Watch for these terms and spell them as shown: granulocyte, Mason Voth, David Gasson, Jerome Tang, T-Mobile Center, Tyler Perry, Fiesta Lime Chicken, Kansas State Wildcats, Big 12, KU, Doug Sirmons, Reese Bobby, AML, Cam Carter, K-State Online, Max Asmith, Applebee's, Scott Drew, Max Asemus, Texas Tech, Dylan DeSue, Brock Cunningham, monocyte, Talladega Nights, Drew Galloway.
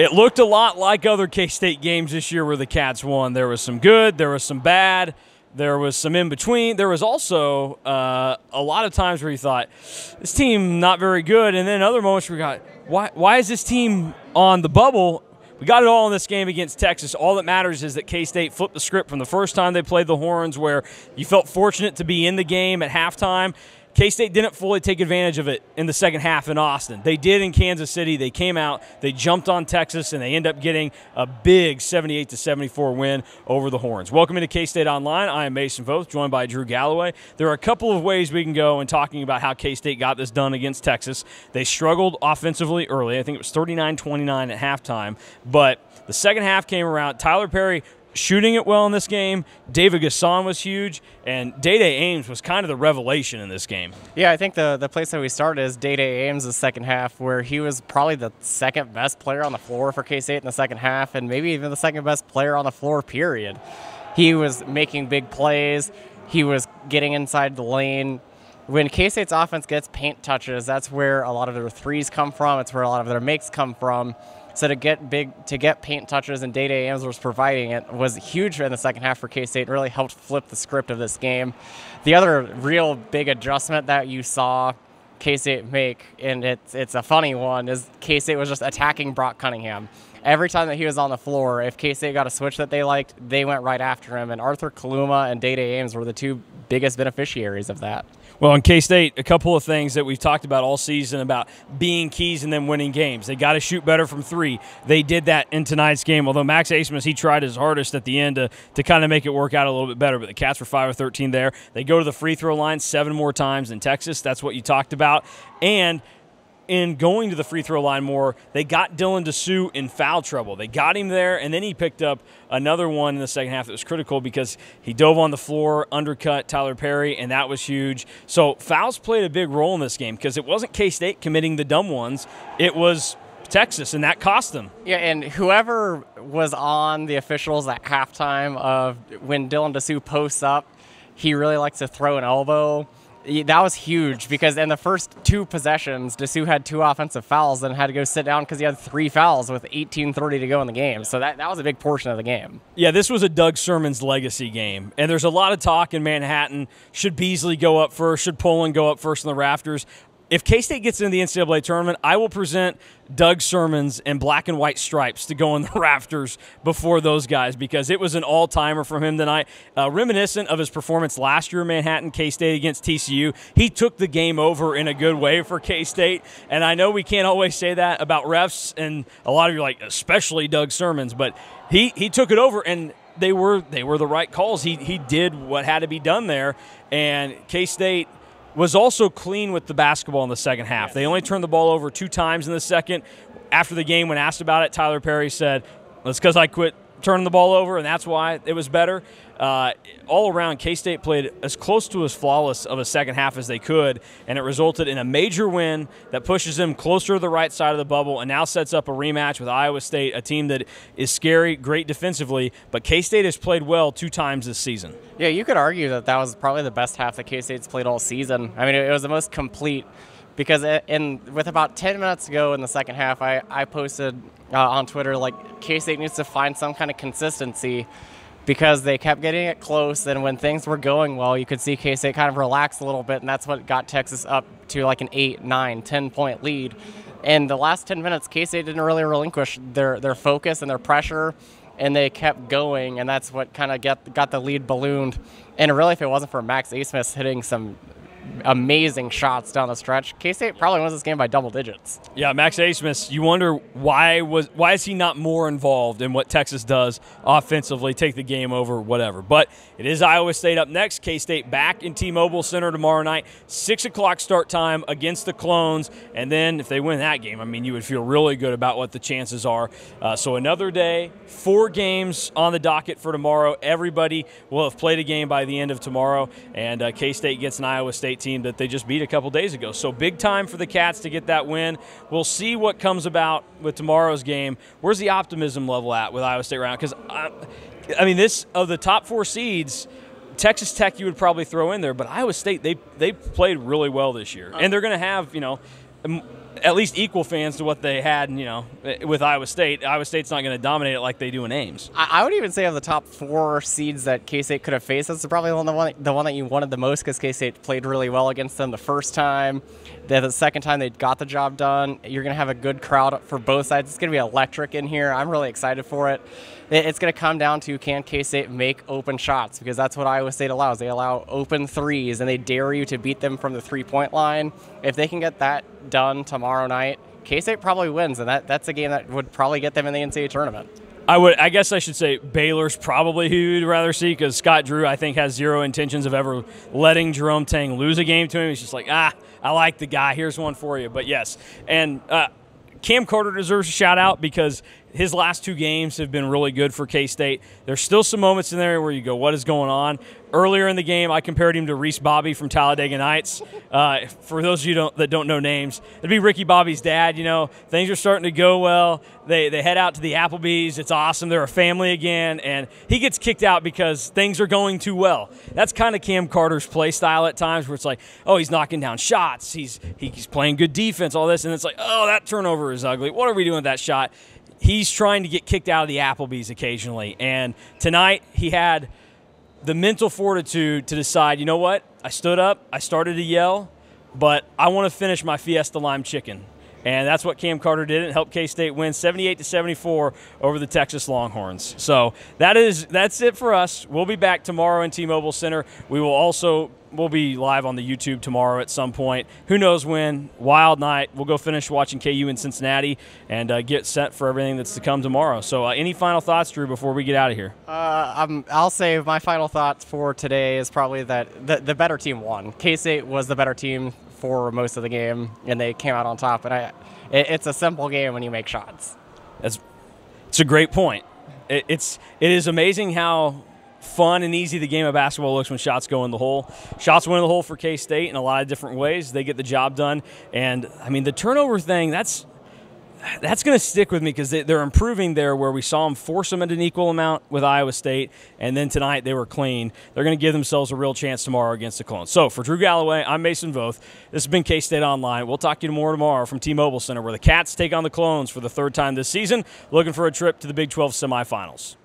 It looked a lot like other K-State games this year where the Cats won. There was some good, there was some bad, there was some in between. There was also a lot of times where you thought, this team not very good, and then other moments where we got, why is this team on the bubble? We got it all in this game against Texas. All that matters is that K-State flipped the script from the first time they played the Horns, where you felt fortunate to be in the game at halftime. K-State didn't fully take advantage of it in the second half in Austin. They did in Kansas City. They came out, they jumped on Texas, and they end up getting a big 78-74 win over the Horns. Welcome into K-State Online. I am Mason Voth, joined by Drew Galloway. There are a couple of ways we can go in talking about how K-State got this done against Texas. They struggled offensively early. I think it was 39-29 at halftime. But the second half came around. Tyler Perry shooting it well in this game. David Gasson was huge, and Dai Dai Ames was kind of the revelation in this game. Yeah, I think the place that we started is Dai Dai Ames' the second half, where he was probably the second best player on the floor for K-State in the second half, and maybe even the second best player on the floor, period. He was making big plays. He was getting inside the lane. When K-State's offense gets paint touches, that's where a lot of their threes come from. It's where a lot of their makes come from. So to get paint touches, and Dai Dai Ames was providing it, was huge in the second half for K-State. Really helped flip the script of this game. The other real big adjustment that you saw K-State make, and it's a funny one, is K-State was just attacking Brock Cunningham. Every time that he was on the floor, if K-State got a switch that they liked, they went right after him. And Arthur Kaluma and Dai Dai Ames were the two biggest beneficiaries of that. Well, in K-State, a couple of things that we've talked about all season about being keys and then winning games. They got to shoot better from three. They did that in tonight's game, although Max Asemus, he tried his hardest at the end to kind of make it work out a little bit better, but the Cats were 5 of 13 there. They go to the free throw line 7 more times than Texas. That's what you talked about. And in going to the free throw line more, they got Dylan DeSue in foul trouble. They got him there, and then he picked up another one in the second half that was critical because he dove on the floor, undercut Tyler Perry, and that was huge. So fouls played a big role in this game because it wasn't K-State committing the dumb ones. It was Texas, and that cost them. Yeah, and whoever was on the officials at halftime of when Dylan DeSue posts up, he really likes to throw an elbow. That was huge because in the first 2 possessions, DeSue had 2 offensive fouls and had to go sit down because he had 3 fouls with 18:30 to go in the game. So that was a big portion of the game. Yeah, this was a Doug Sirmons legacy game. And there's a lot of talk in Manhattan, should Beasley go up first? Should Poland go up first in the rafters? If K-State gets into the NCAA tournament, I will present Doug Sirmons and black and white stripes to go in the rafters before those guys because it was an all-timer from him tonight. Reminiscent of his performance last year in Manhattan, K-State against TCU, he took the game over in a good way for K-State. And I know we can't always say that about refs, and a lot of you are like, especially Doug Sirmons, but he took it over, and they were the right calls. He did what had to be done there, and K-State was also clean with the basketball in the second half. They only turned the ball over 2 times in the second. After the game, when asked about it, Tyler Perry said, "That's because I quit turning the ball over, and that's why it was better." All around, K-State played as close to as flawless of a second half as they could, and it resulted in a major win that pushes them closer to the right side of the bubble and now sets up a rematch with Iowa State, a team that is scary, great defensively, but K-State has played well 2 times this season. Yeah, you could argue that that was probably the best half that K-State's played all season. I mean, it was the most complete because with about 10 minutes to go in the second half, I posted on Twitter, like, K-State needs to find some kind of consistency because they kept getting it close, and when things were going well, you could see K-State kind of relax a little bit, and that's what got Texas up to like an 8, 9, 10-point lead. And the last 10 minutes, K-State didn't really relinquish their focus and their pressure, and they kept going, and that's what kind of got the lead ballooned. And really, if it wasn't for Max Asmith hitting some amazing shots down the stretch, K-State probably wins this game by double digits. Yeah, Max Asmith, you wonder why is he not more involved in what Texas does offensively, take the game over, whatever. But it is Iowa State up next. K-State back in T-Mobile Center tomorrow night, 6 o'clock start time against the Clones. And then if they win that game, I mean, you would feel really good about what the chances are. So another day, 4 games on the docket for tomorrow. Everybody will have played a game by the end of tomorrow, and K-State gets an Iowa State team that they just beat a couple days ago. So big time for the Cats to get that win. We'll see what comes about with tomorrow's game. Where's the optimism level at with Iowa State right now? Because, I mean, this of the top 4 seeds, Texas Tech you would probably throw in there, but Iowa State, they played really well this year. And they're going to have, you know – at least equal fans to what they had, you know, with Iowa State. Iowa State's not going to dominate it like they do in Ames. I would even say of the top four seeds that K-State could have faced, that's probably the one that you wanted the most, because K-State played really well against them the first time. The second time they got the job done. You're going to have a good crowd for both sides. It's going to be electric in here. I'm really excited for it. It's going to come down to, can K-State make open shots? Because that's what Iowa State allows. They allow open threes, and they dare you to beat them from the three-point line. If they can get that done tomorrow night, K-State probably wins, and that's a game that would probably get them in the NCAA tournament. I guess I should say Baylor's probably who you'd rather see, because Scott Drew, I think, has zero intentions of ever letting Jerome Tang lose a game to him. He's just like, I like the guy. Here's one for you. But, yes, and Cam Carter deserves a shout-out because his last two games have been really good for K-State. There's still some moments in there where you go, what is going on? Earlier in the game, I compared him to Reese Bobby from Talladega Nights. For those of you that don't know names, it'd be Ricky Bobby's dad. You know, things are starting to go well. They head out to the Applebee's. It's awesome. They're a family again, and he gets kicked out because things are going too well. That's kind of Cam Carter's play style at times, where it's like, oh, he's knocking down shots. He's playing good defense, all this, and it's like, oh, that turnover is ugly. What are we doing with that shot? He's trying to get kicked out of the Applebee's occasionally, and tonight he had – the mental fortitude to decide, you know what, I stood up, I started to yell, but I want to finish my Fiesta Lime Chicken. And that's what Cam Carter did. It helped K-State win 78-74 over the Texas Longhorns. So that's it for us. We'll be back tomorrow in T-Mobile Center. We'll be live on the YouTube tomorrow at some point. Who knows when? Wild night. We'll go finish watching KU in Cincinnati and get set for everything that's to come tomorrow. So any final thoughts, Drew, before we get out of here? I'll say my final thoughts for today is probably that the better team won. K-State was the better team for most of the game, and they came out on top. And it's a simple game when you make shots. It's a great point. It is amazing how fun and easy the game of basketball looks when shots go in the hole. Shots went in the hole for K-State in a lot of different ways. They get the job done. And, I mean, the turnover thing, that's going to stick with me because they're improving there, where we saw them force them at an equal amount with Iowa State, and then tonight they were clean. They're going to give themselves a real chance tomorrow against the Clones. So for Drew Galloway, I'm Mason Voth. This has been K-State Online. We'll talk to you more tomorrow from T-Mobile Center, where the Cats take on the Clones for the third time this season, looking for a trip to the Big 12 semifinals.